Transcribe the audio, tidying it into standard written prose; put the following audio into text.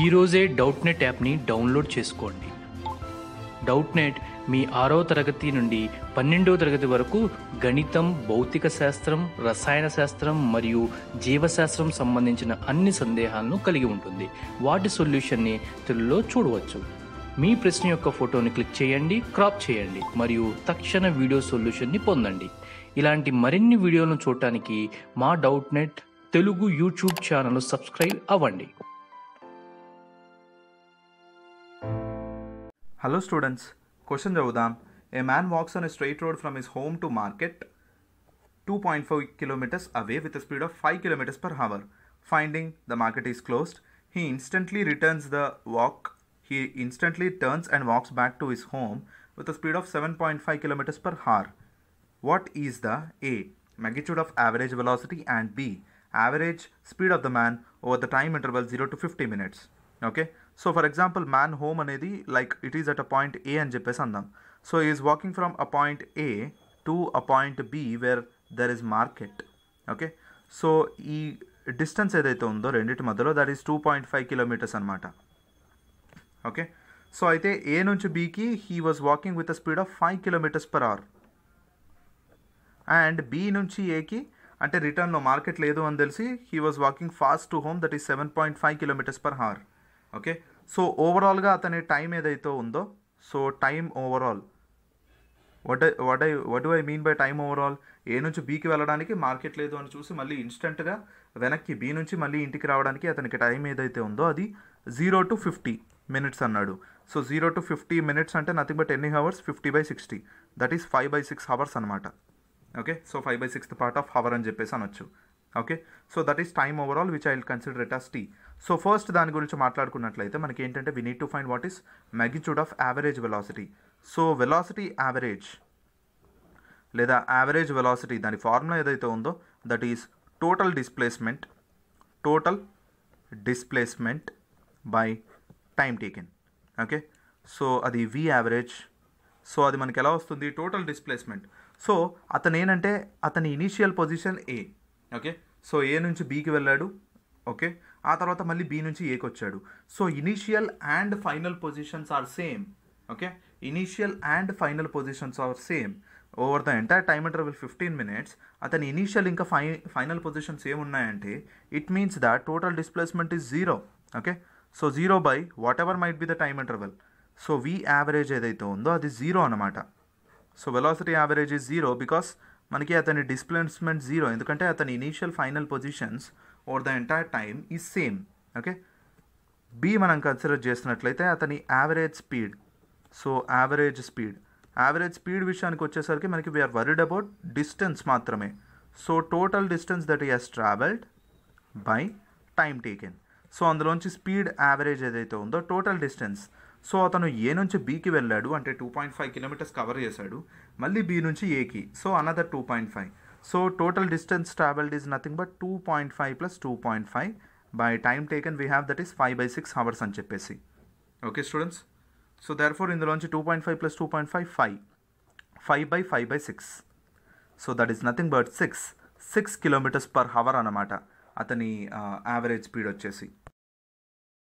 ఈ రోజే డౌట్నెట్ యాప్ని డౌన్లోడ్ చేసుకోండి. డౌట్నెట్ మీ 6వ తరగతి నుండి 12వ తరగతి వరకు గణితం, భౌతిక శాస్త్రం, రసాయన శాస్త్రం మరియు జీవశాస్త్రం సంబంధించిన అన్ని సందేహాలను కలిగి ఉంటుంది. వాటి సొల్యూషన్ని తెలుగులో చూడవచ్చు. మీ ప్రశ్న యొక్క ఫోటోని క్లిక్ చేయండి, క్రాప్ చేయండి మరియు తక్షణ వీడియో సొల్యూషన్ని పొందండి. ఇలాంటి మరిన్ని వీడియోలను చూడటానికి మా Doubtnut Telugu YouTube channel subscribe అవ్వండి. Hello students, question chaduvudam. A man walks on a straight road from his home to market 2.5 kilometers away with a speed of 5 kilometers per hour. Finding the market is closed, he instantly turns and walks back to his home with a speed of 7.5 kilometers per hour. What is the A, magnitude of average velocity, and B, average speed of the man over the time interval 0 to 50 minutes? Okay, so for example, man home anedi, like it is at a point A and Jeppes andam. So he is walking from a point A to a point B where there is market. Okay, so ee distance edaithe undo renditi madhyalo, that is 2.5 kilometers anamata. Okay, so aithe A nunchi B ki he was walking with a speed of 5 kilometers per hour, and B nunchi A ki ante return lo market ledu ani telisi he was walking fast to home, that is 7.5 kilometers per hour. Okay, so ఓవరాల్గా అతని time ఏదైతే ఉందో, so time overall, what do I mean by time overall, A నుంచి బీకి వెళ్ళడానికి market లేదు అని చూసి మళ్ళీ ఇన్స్టెంట్గా వెనక్కి బీ నుంచి మళ్ళీ ఇంటికి రావడానికి అతనికి టైం ఏదైతే ఉందో అది 0 to 50 minutes అన్నాడు. సో 0 to 50 minutes అంటే నథింగ్ బట్ ఎన్ని అవర్స్, 50/60, దట్ ఈస్ 5/6 hours అనమాట. Okay, so 5/6 part of hour అని చెప్పేసి అనొచ్చు. Okay, so that is time overall which I will consider it as T. So first దాని గురించి మాట్లాడుకున్నట్లయితే మనకి ఏంటంటే, we need to find what is magnitude of average velocity. So velocity average లేదా average velocity, దాని ఫార్ములా ఏదైతే ఉందో that is total displacement by time taken. Okay, so అది వి యావరేజ్. సో అది మనకి ఎలా వస్తుంది, టోటల్ డిస్ప్లేస్మెంట్. సో అతను ఏంటంటే అతని initial position A. Okay, so A నుంచి బీకి వెళ్ళాడు. ఓకే, ఆ తర్వాత మళ్ళీ B నుంచి ఏకి వచ్చాడు. So initial and final positions are same. Okay, initial and final positions are same over the entire time interval 15 minutes. అతని ఇనీషియల్ ఇంకా ఫైనల్ పొజిషన్స్ ఏమున్నాయంటే, it means that total displacement is 0. Okay, so 0/whatever might be the time interval. So we average ఏదైతే ఉందో అది 0 అనమాట. So velocity average is 0 because మనకి అతని displacement 0, ఎందుకంటే అతని initial final positions over the entire time is same. Okay, B మనం consider చేసినట్లయితే అతని average speed. So average speed విషయానికి వచ్చేసరికి మనకి వీఆర్ వరీడ్ అబౌట్ డిస్టెన్స్ మాత్రమే. So total distance that he has travelled by time taken. So అందులోంచి speed average ఏదైతే ఉందో టోటల్ డిస్టెన్స్. సో అతను A నుంచి బీకి వెళ్ళాడు అంటే 2.5 kilometers కవర్ చేశాడు, మళ్ళీ B నుంచి ఏకి, so another 2.5. So total distance travelled is nothing but 2.5 plus 2.5 by time taken we have that is 5/6 hours అని చెప్పేసి. Okay students, so therefore ఇందులోంచి 2.5 plus 2.5, 5/5/6. So that is nothing but 6 kilometers per hour అనమాట అతని average speed వచ్చేసి.